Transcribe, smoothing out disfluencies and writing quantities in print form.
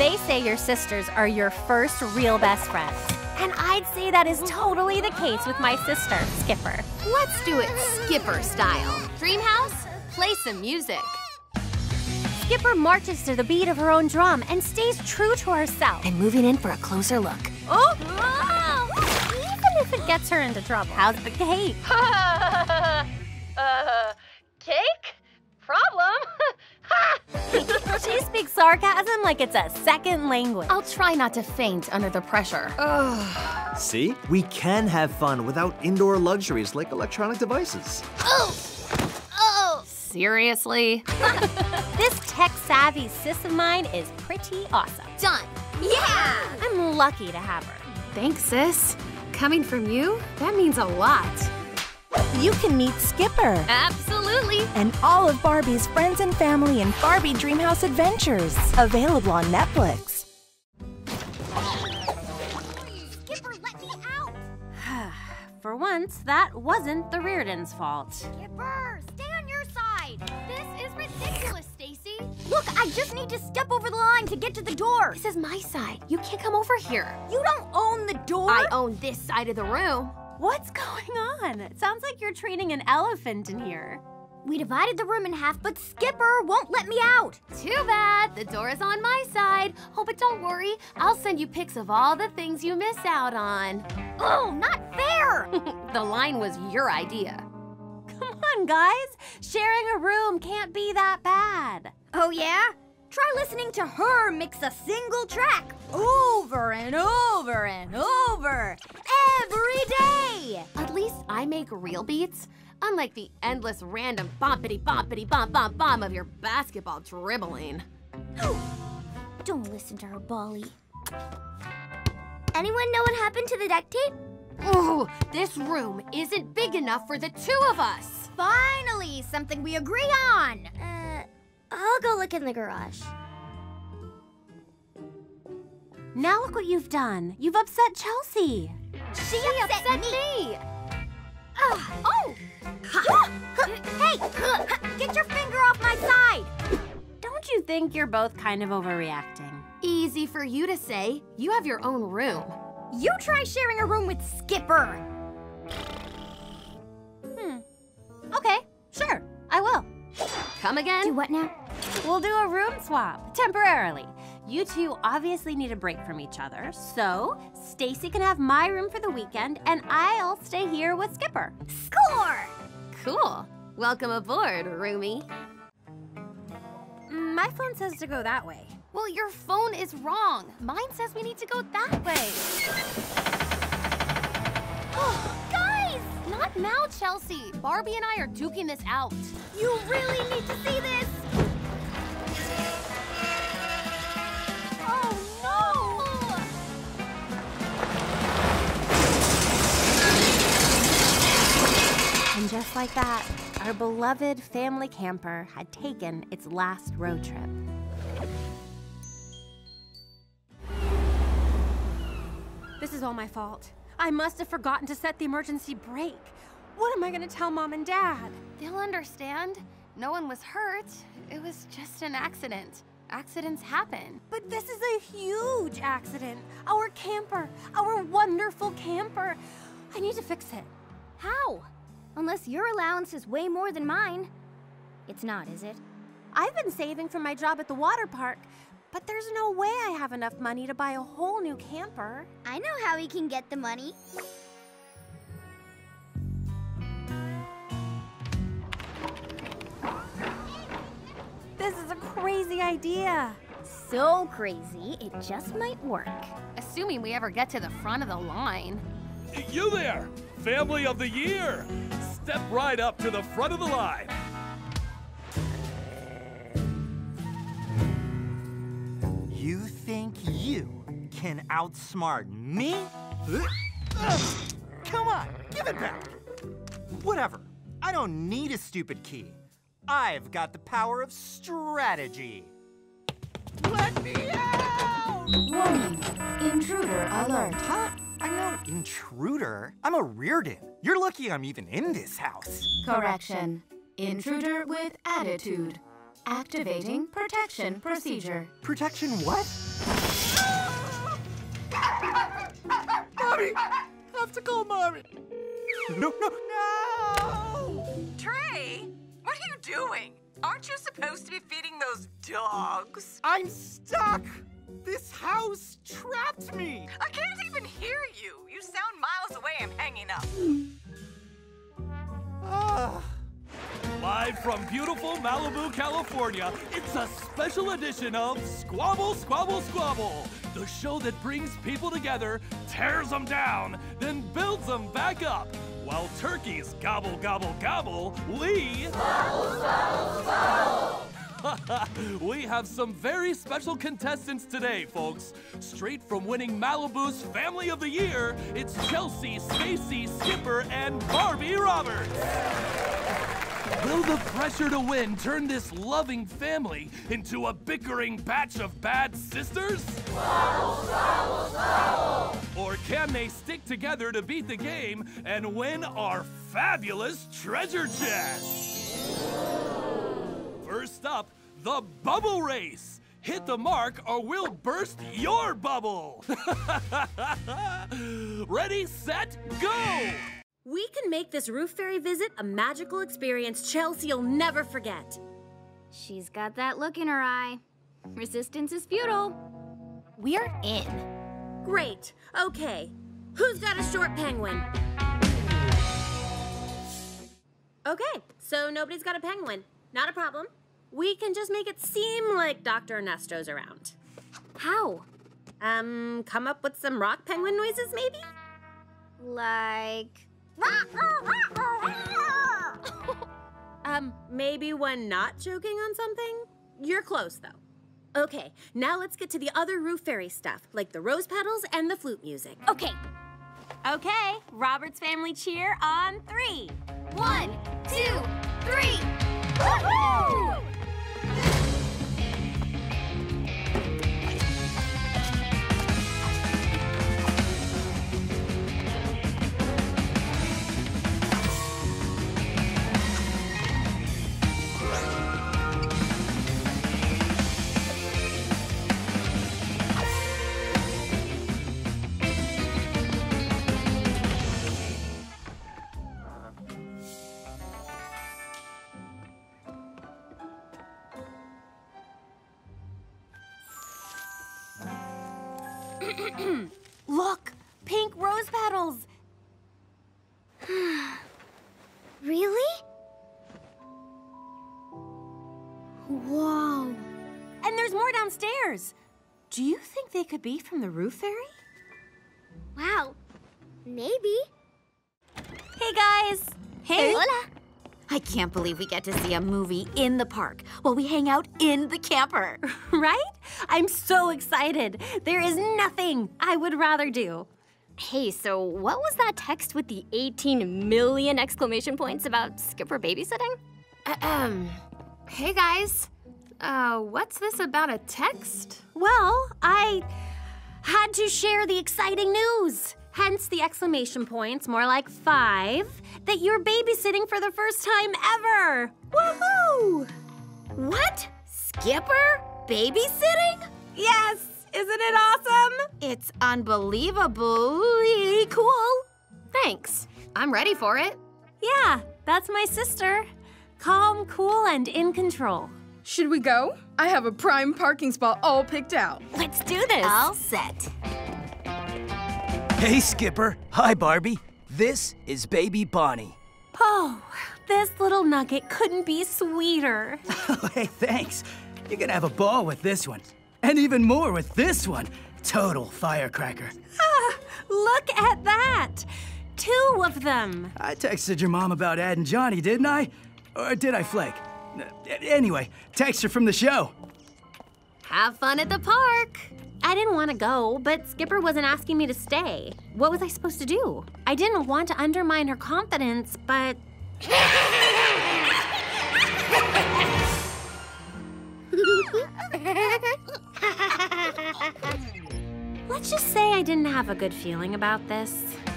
They say your sisters are your first real best friends. And I'd say that is totally the case with my sister, Skipper. Let's do it Skipper style. Dreamhouse, play some music. Skipper marches to the beat of her own drum and stays true to herself. And moving in for a closer look. Oh! Whoa. Even if it gets her into trouble. How's the cake? Cake? Problem? She speaks sarcasm like it's a second language. I'll try not to faint under the pressure. Ugh. See? We can have fun without indoor luxuries like electronic devices. Oh! Oh! Seriously? This tech-savvy sis of mine is pretty awesome. Done. Yeah! I'm lucky to have her. Thanks, sis. Coming from you, that means a lot. You can meet Skipper. Absolutely. And all of Barbie's friends and family in Barbie Dreamhouse Adventures. Available on Netflix. Skipper, let me out! For once, that wasn't the Reardon's fault. Skipper, stay on your side. This is ridiculous, Stacy. Look, I just need to step over the line to get to the door. This is my side. You can't come over here. You don't own the door. I own this side of the room. What's going on? It sounds like you're training an elephant in here. We divided the room in half, but Skipper won't let me out. Too bad. The door is on my side. Oh, but don't worry. I'll send you pics of all the things you miss out on. Oh, not fair! The line was your idea. Come on, guys. Sharing a room can't be that bad. Oh, yeah? Try listening to her mix a single track over and over and over every day. At least I make real beats, unlike the endless random bompity bompity bomp bomp bomb of your basketball dribbling. Don't listen to her, Bolly. Anyone know what happened to the duct tape? Ooh, this room isn't big enough for the two of us. Finally, something we agree on. I'll go look in the garage. Now look what you've done. You've upset Chelsea. She upset me. Oh! Hey! Get your finger off my side! Don't you think you're both kind of overreacting? Easy for you to say. You have your own room. You try sharing a room with Skipper. Okay, sure, I will. Come again? Do what now? We'll do a room swap, temporarily. You two obviously need a break from each other, so Stacy can have my room for the weekend, and I'll stay here with Skipper. Score! Cool. Welcome aboard, roomie. My phone says to go that way. Well, your phone is wrong. Mine says we need to go that way. Oh. Not now, Chelsea. Barbie and I are duking this out. You really need to see this! Oh, no! And just like that, our beloved family camper had taken its last road trip. This is all my fault. I must have forgotten to set the emergency brake. What am I gonna tell Mom and Dad? They'll understand. No one was hurt. It was just an accident. Accidents happen. But this is a huge accident. Our camper, our wonderful camper. I need to fix it. How? Unless your allowance is way more than mine. It's not, is it? I've been saving for my job at the water park. But there's no way I have enough money to buy a whole new camper. I know how we can get the money. This is a crazy idea. So crazy, it just might work. Assuming we ever get to the front of the line. You there, family of the year. Step right up to the front of the line. You think you can outsmart me? Come on, give it back. Whatever, I don't need a stupid key. I've got the power of strategy. Let me out! Warning, intruder alert. Huh? I'm no intruder, I'm a Reardon. You're lucky I'm even in this house. Correction, intruder with attitude. Activating protection procedure. Protection what? Mommy! I have to call Mommy. No, no, no! Trey, what are you doing? Aren't you supposed to be feeding those dogs? I'm stuck! This house trapped me! I can't even hear you! You sound miles away. I'm hanging up. Live from beautiful Malibu, California, it's a special edition of Squabble, Squabble, Squabble, the show that brings people together, tears them down, then builds them back up, while turkeys gobble, gobble, gobble, we... Squabble, squabble, squabble! We have some very special contestants today, folks. Straight from winning Malibu's Family of the Year, it's Chelsea, Stacy, Skipper, and Barbie Roberts. Will the pressure to win turn this loving family into a bickering batch of bad sisters? Squabble, squabble, squabble! Or can they stick together to beat the game and win our fabulous treasure chest? First up, the bubble race. Hit the mark or we'll burst your bubble. Ready, set, go! We can make this Roof Fairy visit a magical experience Chelsea'll never forget. She's got that look in her eye. Resistance is futile. We're in. Great. Okay. Who's got a short penguin? Okay, so nobody's got a penguin. Not a problem. We can just make it seem like Dr. Nesto's around. How? Come up with some rock penguin noises, maybe? Like... maybe when not joking on something? You're close, though. Okay, now let's get to the other Roof Fairy stuff, like the rose petals and the flute music. Okay. Okay, Robert's family cheer on 3. 1, 2, 3. Woohoo! Look! Pink rose petals! Really? Wow! And there's more downstairs! Do you think they could be from the Roof Fairy? Wow! Maybe. Hey, guys! Hey! Hola! I can't believe we get to see a movie in the park while we hang out in the camper. Right? I'm so excited. There is nothing I would rather do. Hey, so what was that text with the 18 million exclamation points about Skipper babysitting? Hey guys. What's this about a text? Well, I had to share the exciting news. Hence the exclamation points, more like 5, that you're babysitting for the first time ever! Woohoo! What? Skipper? Babysitting? Yes! Isn't it awesome? It's unbelievably cool. Thanks. I'm ready for it. Yeah, that's my sister. Calm, cool, and in control. Should we go? I have a prime parking spot all picked out. Let's do this. All set. Hey, Skipper. Hi, Barbie. This is baby Bonnie. Oh, this little nugget couldn't be sweeter. Hey, thanks. You're gonna have a ball with this one. And even more with this one. Total firecracker. Ah, look at that. 2 of them. I texted your mom about Ad and Johnny, didn't I? Or did I flake? Anyway, text her from the show. Have fun at the park. I didn't want to go, but Skipper wasn't asking me to stay. What was I supposed to do? I didn't want to undermine her confidence, but... Let's just say I didn't have a good feeling about this.